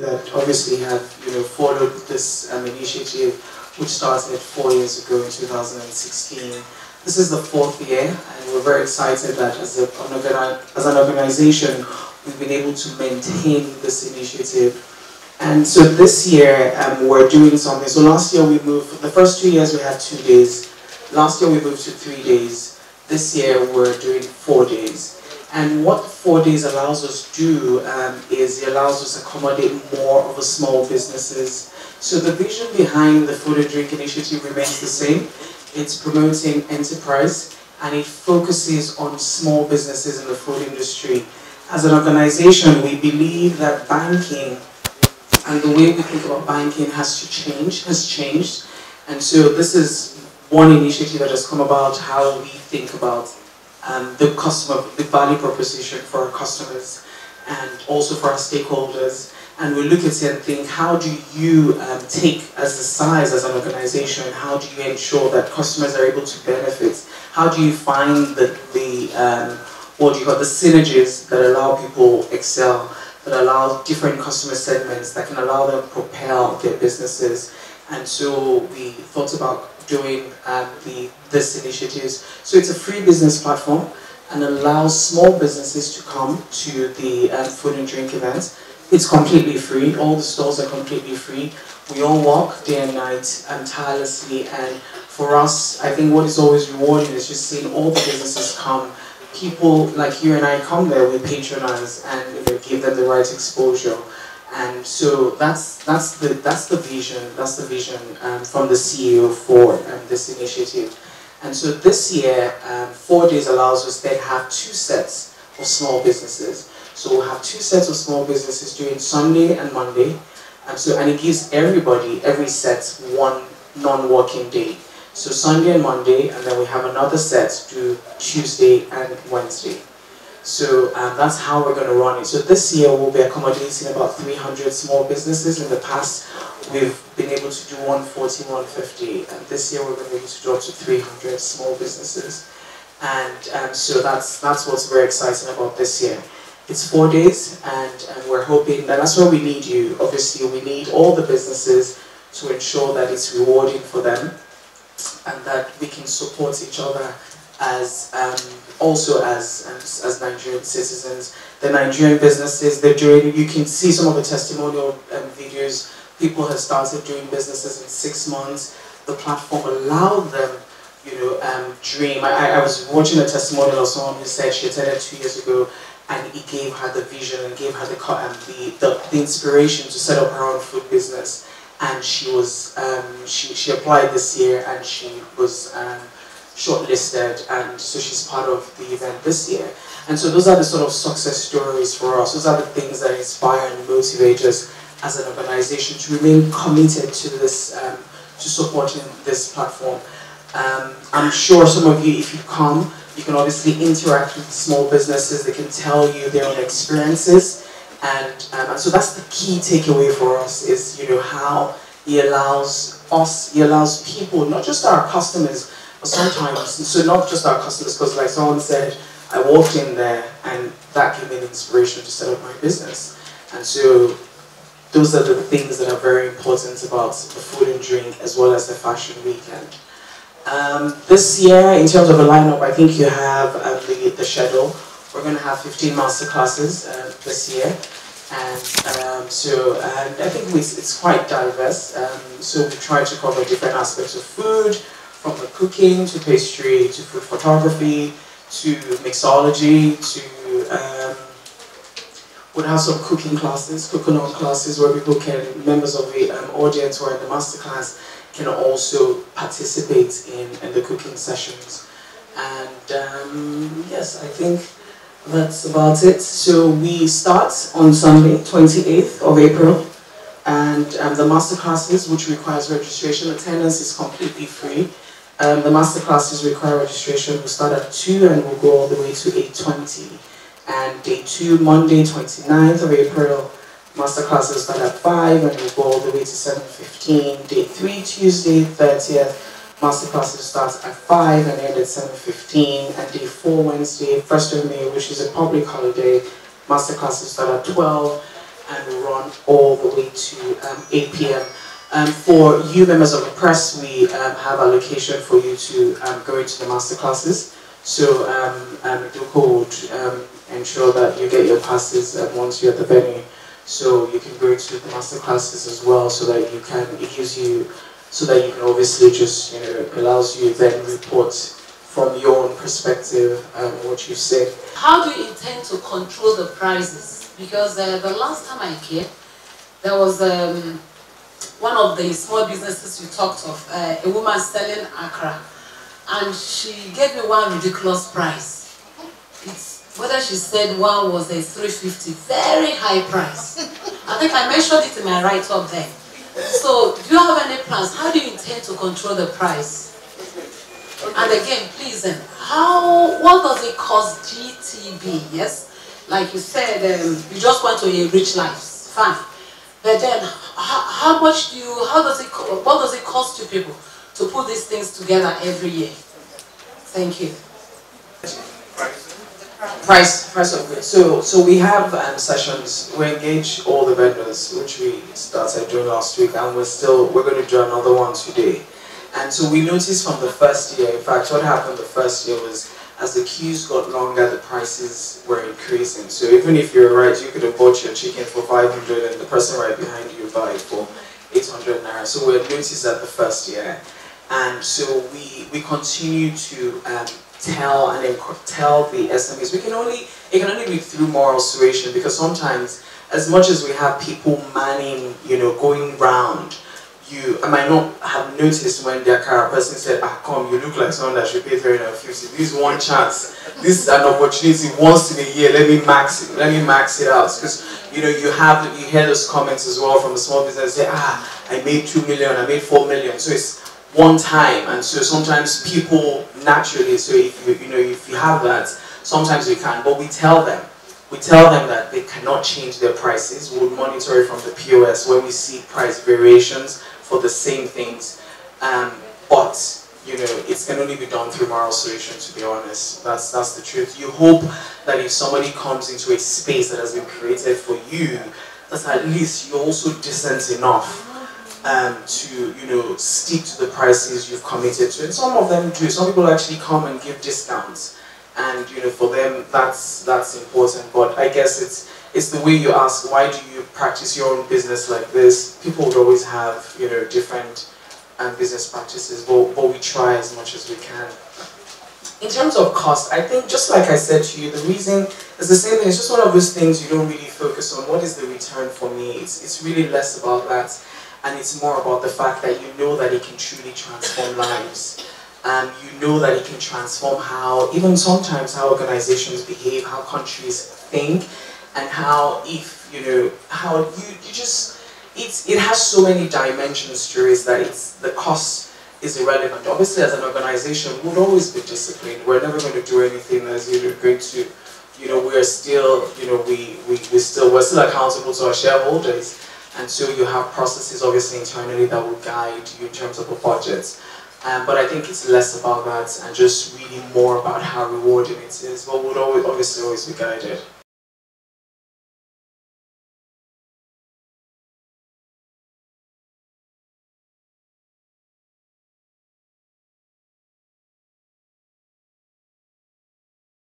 that obviously have followed this initiative, which started 4 years ago in 2016. This is the 4th year, and we're very excited that as an organization, we've been able to maintain this initiative. And so this year, we're doing something. So last year we moved, the first 2 years we had 2 days. Last year we moved to 3 days. This year we're doing 4 days. And what 4 days allows us to do is it allows us to accommodate more of the small businesses. So the vision behind the Food and Drink Initiative remains the same. It's promoting enterprise, and it focuses on small businesses in the food industry. As an organization, we believe that banking and the way we think about banking has changed. And so this is one initiative that has come about, how we think about the value proposition for our customers and also for our stakeholders. And we look at it and think, how do you take, as the size, as an organization, how do you ensure that customers are able to benefit? How do you find the synergies that allow people excel, that allow different customer segments, that can allow them to propel their businesses? And so we thought about doing this initiatives. So it's a free business platform and allows small businesses to come to the food and drink events. It's completely free. All the stores are completely free. We all work day and night and tirelessly. And for us, I think what is always rewarding is just seeing all the businesses come. People like you and I come there, we patronize and give them the right exposure. And so that's the vision from the CEO for this initiative. And so this year, 4 days allows us then have 2 sets of small businesses. So we'll have 2 sets of small businesses doing Sunday and Monday. And it gives everybody, every set, one non-working day. So Sunday and Monday, and then we have another set to Tuesday and Wednesday. So that's how we're going to run it. So this year we'll be accommodating about 300 small businesses. In the past, we've been able to do 140, 150. And this year we're going to be able to do up to 300 small businesses. And so that's what's very exciting about this year. It's 4 days, and we're hoping that that's where we need you. Obviously, we need all the businesses to ensure that it's rewarding for them, and that we can support each other as also as Nigerian citizens. The Nigerian businesses, they're doing, you can see some of the testimonial videos. People have started doing businesses in 6 months. The platform allowed them, dream. I was watching a testimonial of someone who said she attended 2 years ago, and it gave her the vision and gave her the inspiration to set up her own food business. And she was she applied this year, and she was shortlisted, and so she's part of the event this year. And so those are the sort of success stories for us. Those are the things that inspire and motivate us as an organization to remain committed to this, to supporting this platform. I'm sure some of you, if you come, you can obviously interact with small businesses. They can tell you their own experiences. And so that's the key takeaway for us is, how he allows people, not just our customers, but sometimes, so not just our customers, because like someone said, I walked in there and that gave me the inspiration to set up my business. And so those are the things that are very important about the food and drink as well as the fashion weekend. This year, in terms of the lineup, I think you have the schedule. We're going to have 15 masterclasses this year, and I think it's quite diverse. So we try to cover different aspects of food, from the cooking to pastry to food photography to mixology to we'll have some cooking classes, cook-along classes where people can, members of the audience who are in the masterclass can also participate in the cooking sessions. And yes, I think that's about it. So we start on Sunday, 28th of April, and the masterclasses, which requires registration, attendance is completely free. The masterclasses require registration. We'll start at 2 and we'll go all the way to 8:20. And day 2, Monday, 29th of April, masterclasses start at 5 and we'll go all the way to 7:15. Day 3, Tuesday, 30th. Masterclasses starts at 5 and end at 7:15, and day 4 Wednesday, 1st of May, which is a public holiday, masterclasses start at 12, and will run all the way to 8 p.m. For you members of the press, we have allocation for you to go into the masterclasses. So Duko would ensure that you get your passes once you're at the venue. So you can go to the masterclasses as well, so that you can, it gives you, so that you can obviously just, you know, it allows you then report from your own perspective what you said. How do you intend to control the prices? Because the last time I came, there was one of the small businesses you talked of, a woman selling akra, and she gave me one ridiculous price. It's whether she said one was a 350, very high price. I think I mentioned it in my write-up there. So, do you have any plans? How do you intend to control the price? Okay. And again, please, what does it cost GTB? Yes, like you said, you just want to enrich lives, fine. But then, what does it cost you people to put these things together every year? Thank you. Price of goods. So we have sessions. We engage all the vendors, which we started doing last week, and we're going to do another one today. And so we noticed from the first year, in fact, what happened the first year was as the queues got longer, the prices were increasing. So even if you were right, you could have bought your chicken for 500 and the person right behind you buy it for 800 naira. So we had noticed that the first year. And so we continue to tell the SMEs. It can only be through moral suasion, because sometimes, as much as we have people manning, you know, going round, I might not have noticed when the car person said, "Ah, come, you look like someone that should pay 350. This is one chance. This is an opportunity once in a year. Let me max it out." Because you hear those comments as well from the small business. Say, "Ah, I made 2 million. I made 4 million." So it's one time, and so sometimes people naturally. So if you have that, sometimes you can. But we tell them that they cannot change their prices. We'll monitor it from the POS when we see price variations for the same things, but it can only be done through moral suasion. To be honest, that's the truth. You hope that if somebody comes into a space that has been created for you, that at least you're also decent enough to stick to the prices you've committed to. And some of them do. Some people actually come and give discounts, and for them that's important. But I guess it's the way you ask, why do you practice your own business like this? People would always have, different business practices, but we try as much as we can. In terms of cost, I think, just like I said to you, the reason is the same thing. It's just one of those things you don't really focus on. What is the return for me? It's really less about that, and it's more about the fact that that it can truly transform lives. You know that it can transform how, even sometimes, how organizations behave, how countries think, and how it has so many dimensions to it that the cost is irrelevant. Obviously, as an organization, we'll always be disciplined. We're never going to do anything that's going to, we're still, we're still accountable to our shareholders, and so you have processes obviously internally that will guide you in terms of a budget. But I think it's less about that and just really more about how rewarding it is. But we'll obviously always be guided.